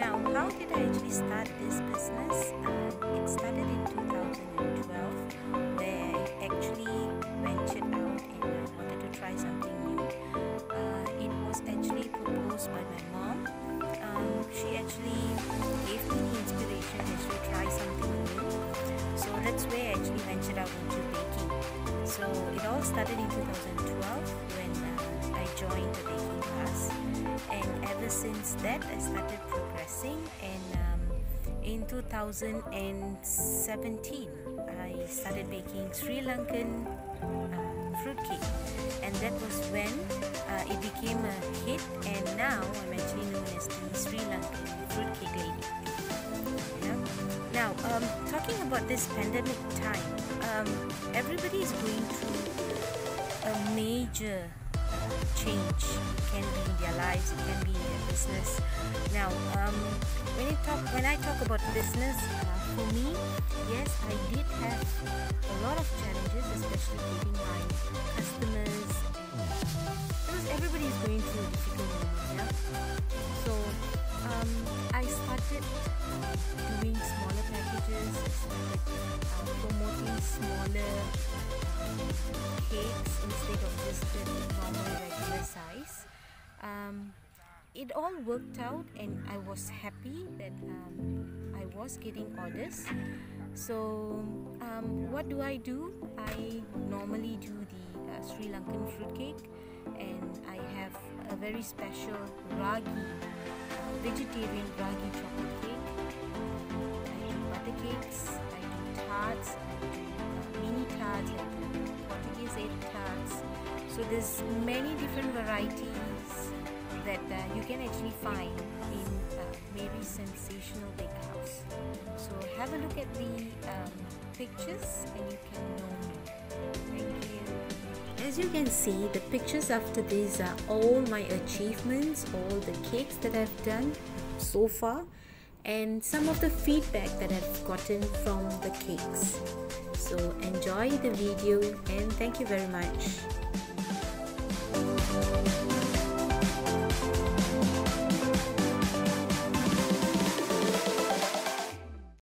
Now, how did I actually start this business? It started in 2012, where I actually ventured out and I wanted to try something new. It was actually proposed by my mom. She actually gave me the inspiration to actually try something new. So that's where I actually ventured out into baking. So it all started in 2012 when I joined the baking class, and ever since that I started progressing, and in 2017 I started baking Sri Lankan fruitcake, and that was when it became a hit, and now I'm actually known as the Sri Lankan fruitcake lady. Yeah. Now, talking about this pandemic time, everybody is going through a major change. It can be in their lives, it can be in their business. Now, when I talk about business, for me, yes, I did have a lot of challenges, especially getting my customers, because everybody is going through a difficult moment, yeah? So, I started doing smaller packages, I started promoting smaller cakes instead of just the normal regular size. It all worked out, and I was happy that I was getting orders. So what do I do? I normally do the Sri Lankan fruitcake, and I have a very special ragi, vegetarian ragi chocolate cake. I do butter cakes, I do tarts, I do mini tarts, I do Portuguese egg tarts. So there's many different varieties that you can actually find in Mary's Sensational Bakehouse. So have a look at the pictures and you can know. Thank you. As you can see, the pictures after these are all my achievements, all the cakes that I've done so far, and some of the feedback that I've gotten from the cakes. So enjoy the video, and thank you very much.